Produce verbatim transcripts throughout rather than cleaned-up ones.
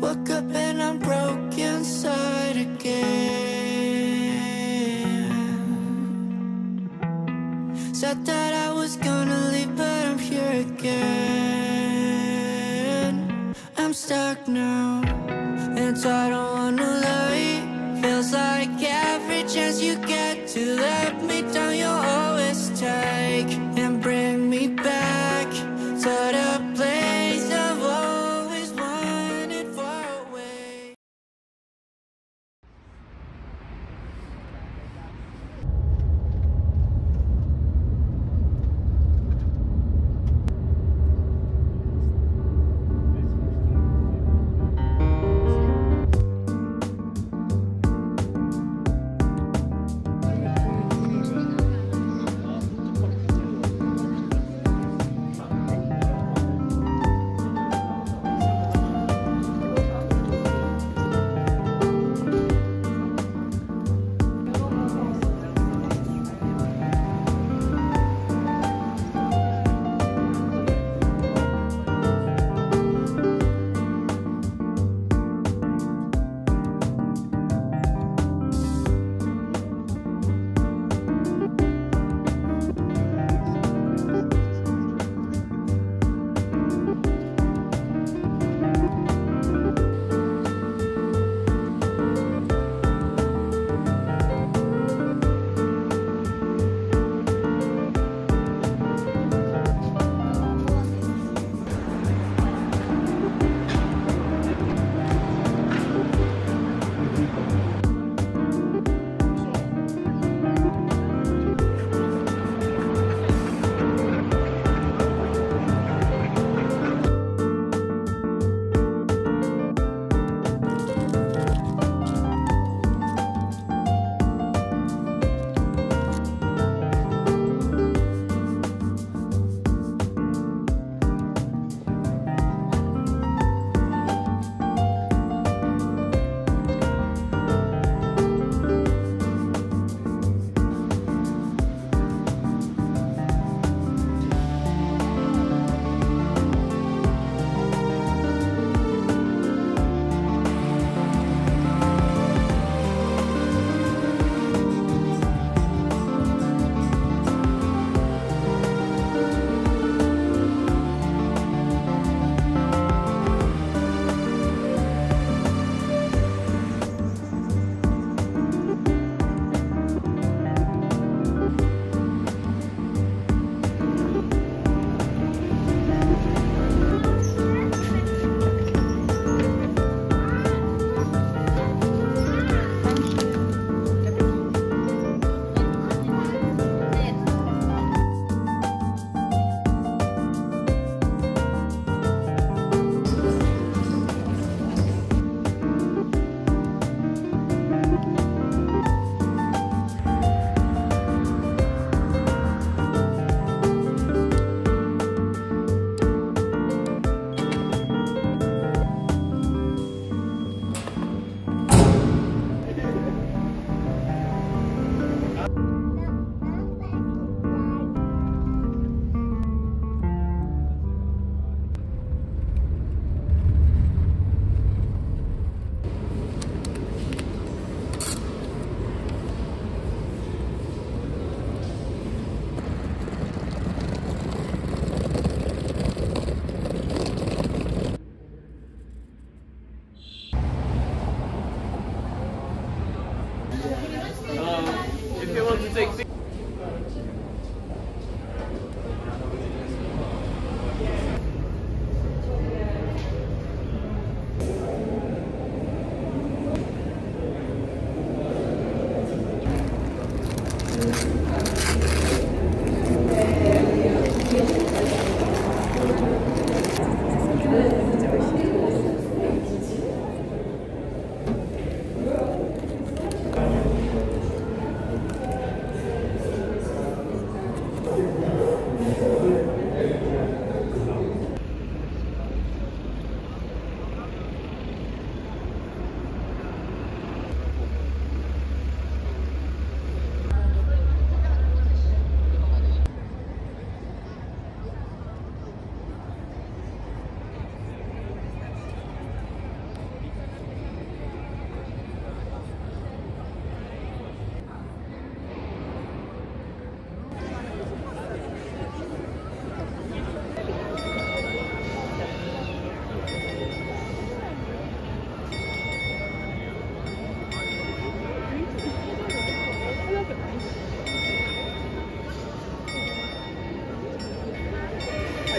Woke up and I'm broke inside again. Said that I was gonna leave, but I'm here again. I'm stuck now, and so I don't wanna lie. Feels like every chance you get to let me down, you always take and bring me back to the place I've always wanted far away.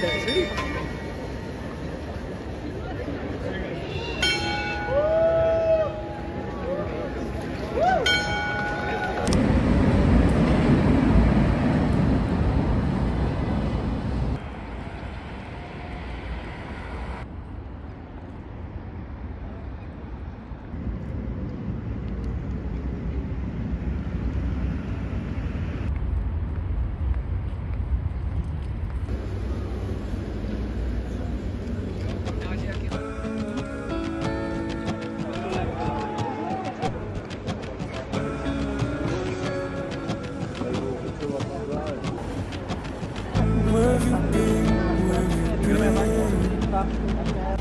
today, see?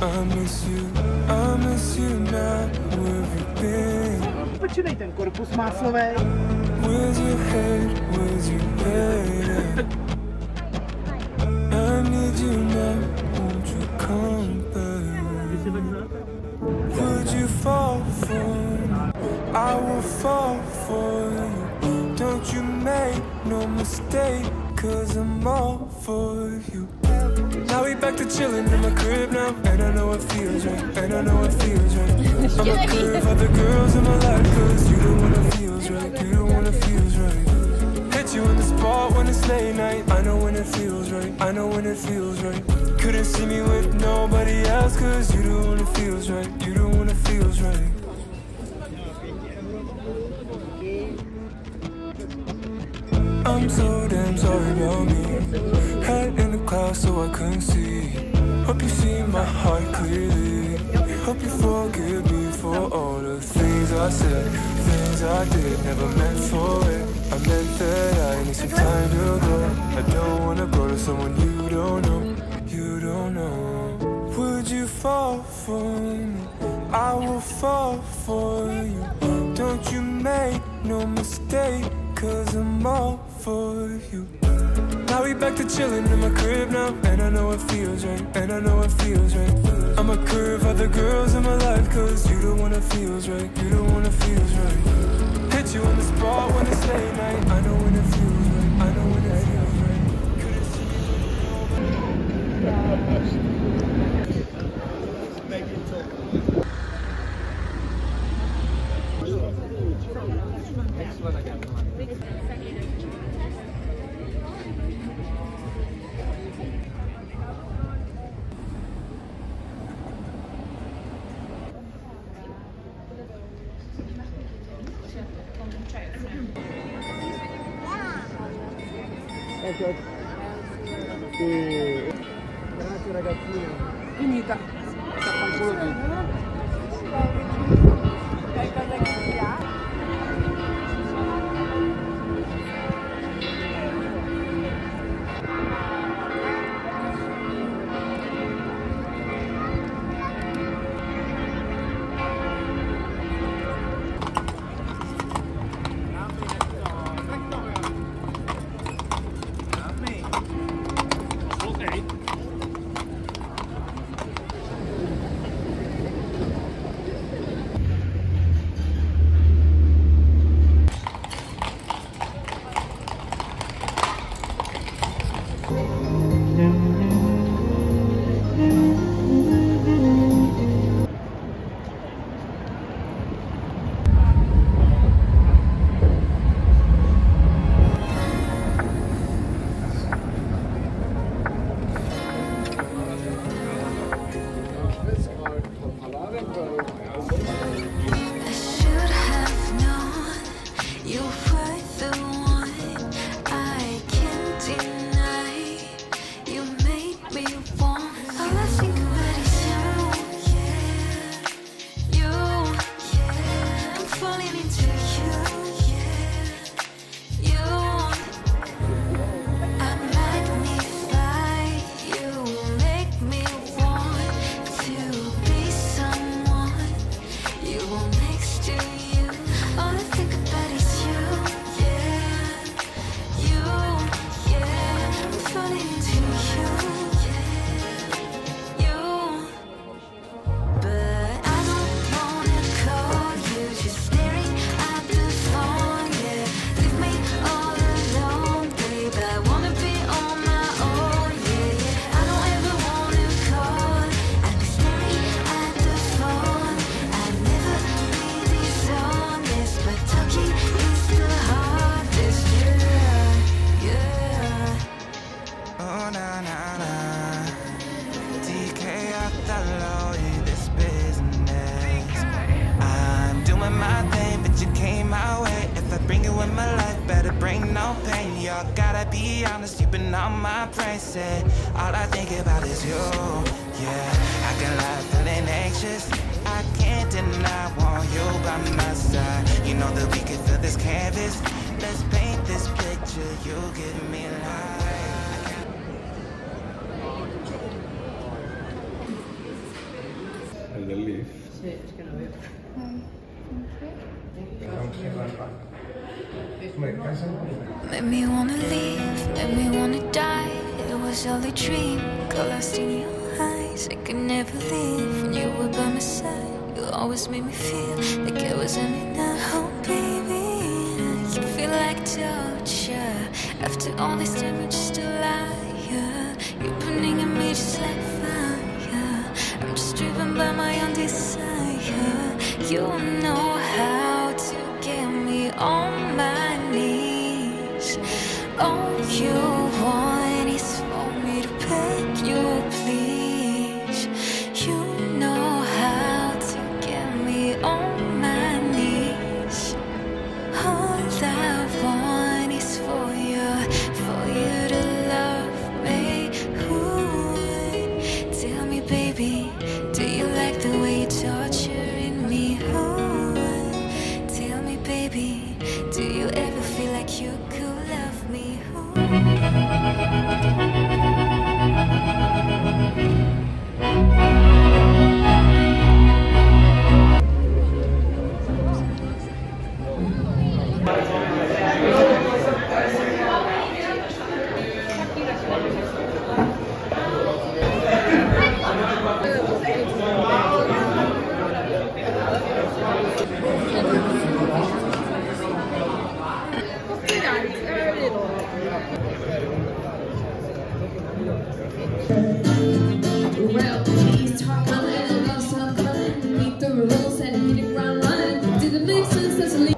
I miss you, I miss you now, where have you been? Počínej ten korpus máslovej. Where's your head, where's your head? I need you now, won't you come back? Would you fall for me? I will fall for you. Don't you make no mistake, cause I'm all for you. Now we back to chillin' in my crib now, and I know it feels right, and I know it feels right. I'ma curve other girls in my life, cause you don't wanna feels right, you don't wanna feels right. Hit you in the spot when it's late night, I know when it feels right, I know when it feels right. Couldn't see me with nobody else, cause you don't wanna feels right, you don't wanna feels right. I'm so damn sorry about me. Head in the clouds so I couldn't see. Hope you see my heart clearly. Hope you forgive me for all the things I said, things I did, never meant for it. I meant that I need some time to go. I don't wanna go to someone you don't know, you don't know. Would you fall for me? I will fall for you. Don't you make no mistake, cause I'm all for you. Now we back to chillin' in my crib now, and I know it feels right, and I know it feels right. I'ma curve other girls in my life, cause you don't wanna feels right, you don't wanna feels right. Hit you in the spot when it's late night, I know when it feels right, I know when it feels right. Couldn't see you. Next one I got. Ecco, e... grazie ragazzina, finita, sta ancora qui. I gotta be honest, you've been on my brain set. All I think about is you, yeah. I can lie feeling anxious, I can't deny, want you by my side. You know that we can fill this canvas, let's paint this picture, you give me life. The leaf. It's gonna be. Made me wanna leave, made me wanna die. It was all a dream, got lost in your eyes. I could never leave when you were by my side. You always made me feel like I was in it now. Oh baby, you feel like torture. After all this time, you're just a liar. You're burning at me just like fire. I'm just driven by my own desire. You know how to get me on my knees. All you want is for me to beg you, please. You know how to get me on my knees. All I want is for you, for you to love me. Ooh, tell me, baby, do you like the way you're torturing me? Ooh, tell me, baby, do you ever feel like you could love me? Well, please talk a little about some color. Meet the rules and hit the ground running. Did it make sense as a leader?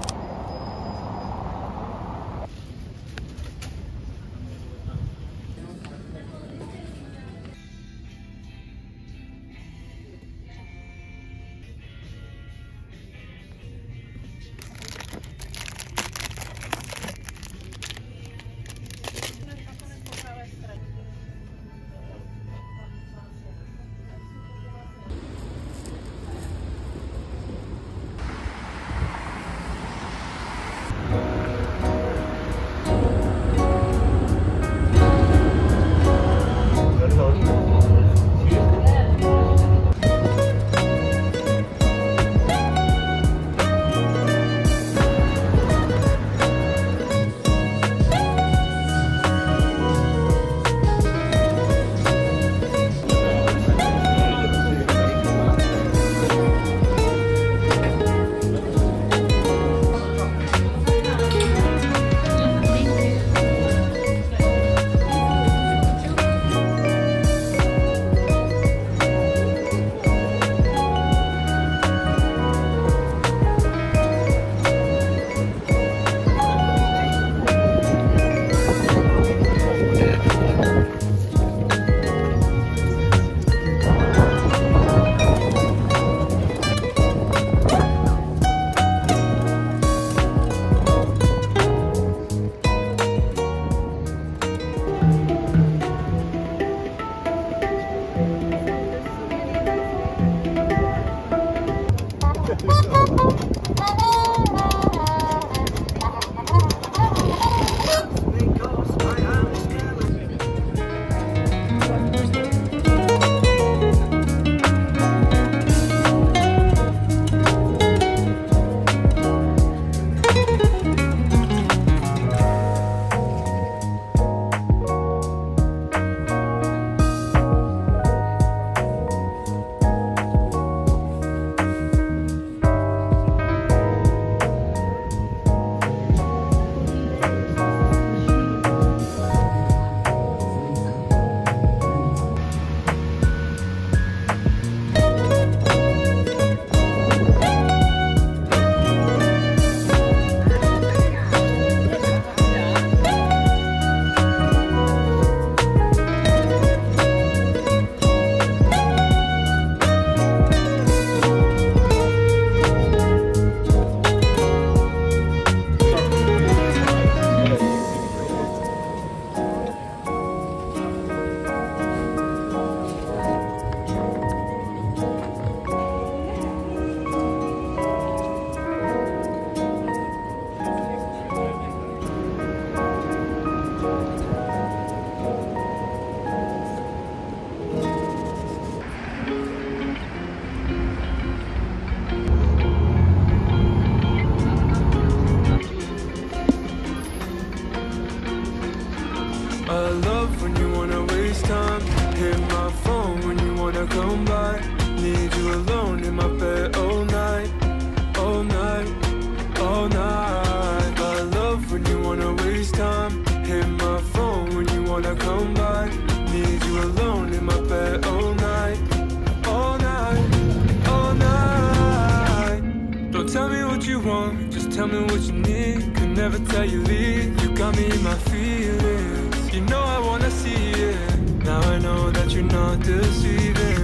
tell me what you need. Could never tell you leave. You got me in my feelings. You know I wanna see it. Now I know that you're not deceiving.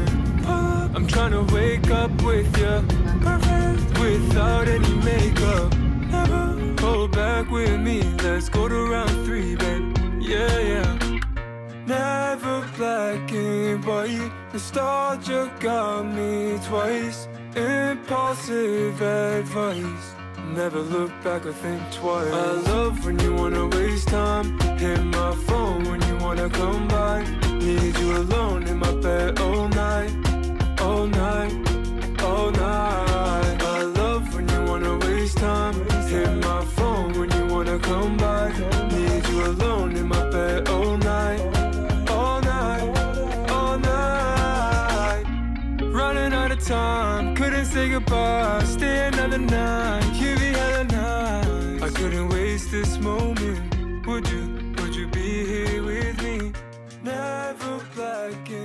I'm trying to wake up with you, perfect, without any makeup. Never hold back with me. Let's go to round three, babe. Yeah, yeah. Never black and white. Nostalgia got me twice. Impulsive advice. Never look back or think twice. I love when you wanna waste time. Hit my phone when you wanna come by. Need you alone in my bed all night. All night, all night. I love when you wanna waste time. Hit my phone when you wanna come by. Need you alone in my bed all night. All night, all night. Running out of time, couldn't say goodbye. Stay another night, give me hella nights. I couldn't waste this moment. Would you, would you be here with me? Never black and